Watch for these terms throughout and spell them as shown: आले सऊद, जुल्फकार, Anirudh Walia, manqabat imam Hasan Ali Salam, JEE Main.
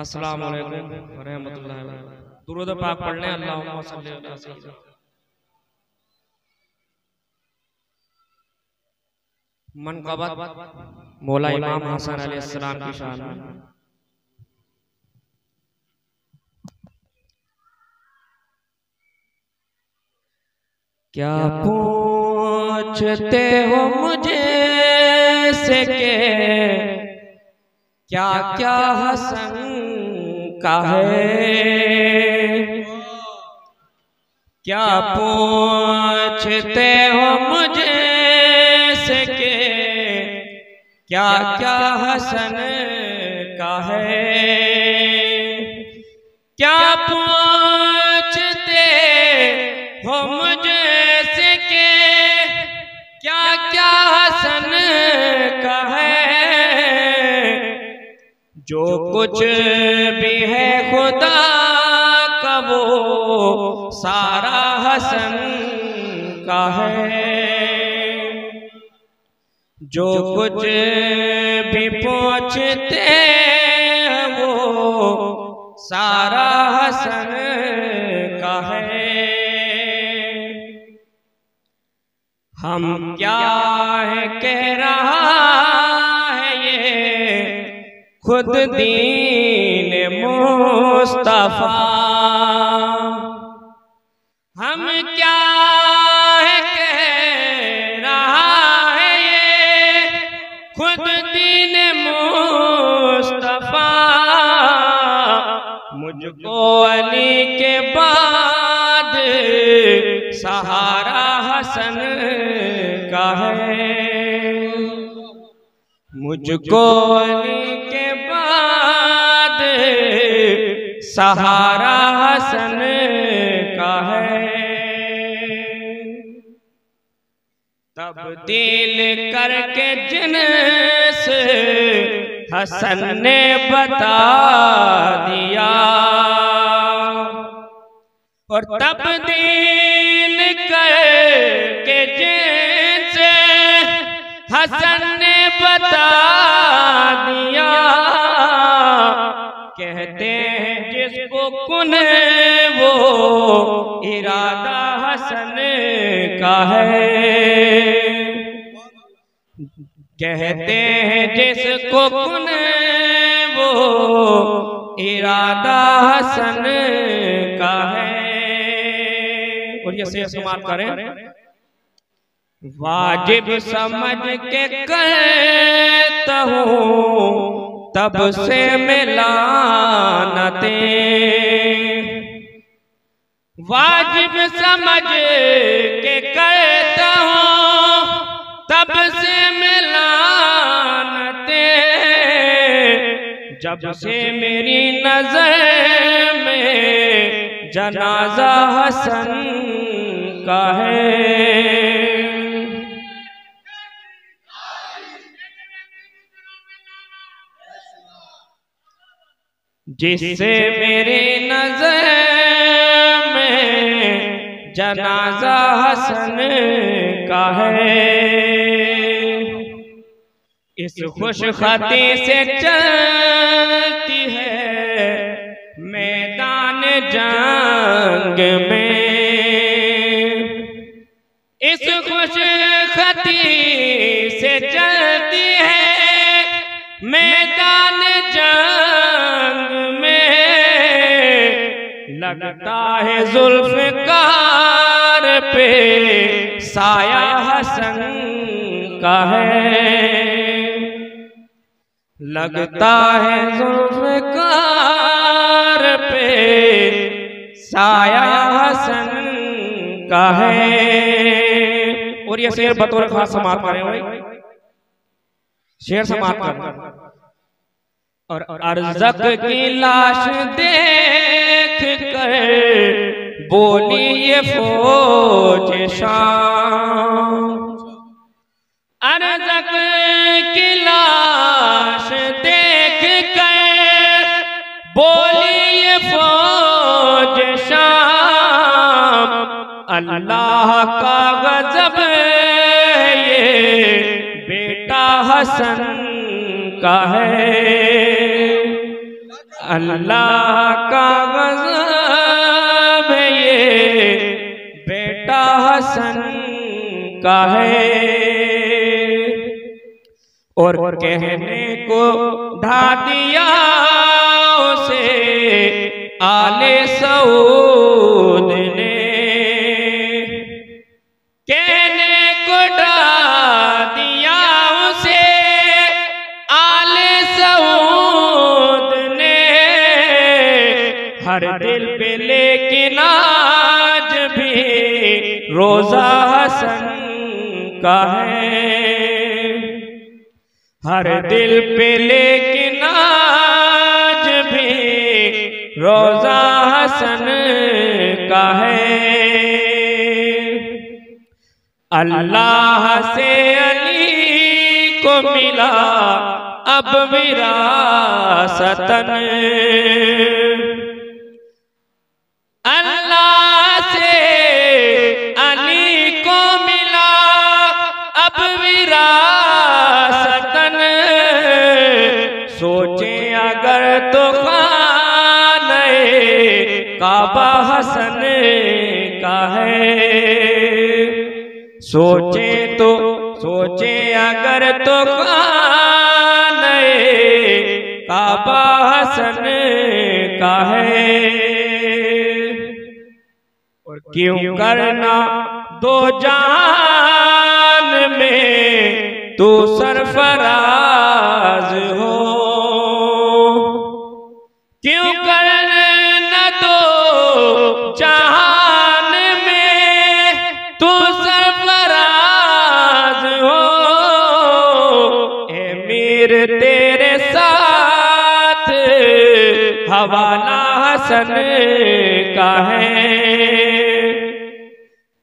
अस्सलाम वालेकुम व रहमतुल्लाहि व बरकातहू। दुरूद पाक पढ़ लें। अल्लाहुम्मा सल्ली अला सय्यिदिना। मनकबत मौला इमाम हसन अली सलाम की शान में क्या पूछते हो मुझे से के क्या क्या हसन का है, क्या पूछते हो मुझे से के क्या क्या हसन का है, क्या पूछते हो मुझे से के क्या क्या हसन का है। जो कुछ भी है खुदा का वो सारा हसन का है, जो कुछ भी पूछते हैं वो सारा हसन का है। हम क्या है कह रहा है ये खुद दीन मुस्तफा, हम क्या है कह रहा है ये खुद दीन मुस्तफा। मुझको अली के बाद सहारा हसन का है, मुझको अली के बाद सहारा हसन का है। तब्दील करके जिन्स हसन ने बता दिया, और तब्दील करके जिन्स हसन ने बता दिया। कहते हैं जिसको कुन वो इरादा हसन का है, कहते हैं जिसको कुन वो इरादा हसन का है। और ये समाप्त करें। वाजिब समझ के करता हूँ तब से मिला नते, वाजिब समझ के करता हूँ तब से मिलानते। जब से मेरी नजर में जनाजा हसन का है, जिससे मेरी नजर में जनाजा हसन का है। इस खुश खती से चलती है मैदान जंग में, इस खुश खती से चलती है मैदान जंग में। लगता है जुल्फकार पे साया हसन का है, लगता है जुल्फकार पे साया हसन का है। और ये शेर बतौर खास समाप्त कर रहे हैं, शेर समाप्त कर। और अरज़क की लाश देख कर बोली ये फौज शाम, अरज़क की लाश देख कर बोली ये फौज शाम। अल्लाह का गजब ये बेटा हसन का है, अल्लाह का गज़ब ये बेटा हसन का है। और कहने को ढा दिया उसे आले सऊद ने, कहने को ढा दिया उसे आले सऊद ने। हर दिल पे लेकिन आज भी रोजा हसन का है। हर दिल पे लेकिन आज भी रोजा हसन का है। अल्लाह से अली को मिला अब विरासतन, अल्लाह से अली को मिला अब विरासतन। सोचे अगर तो खाने काबा हसन का है। सोचे अगर तो खाने काबा हसन का है। और क्यों करना दो जान में तू सरफराज हो, क्यों करना दो जहान में तू सरफराज हो। ए मीर तेरे साथ हवाला हसन का है।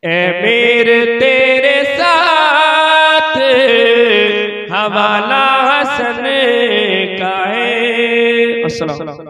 ए मीर तेरे साथ हवाला हसन का है। अस्सलाम।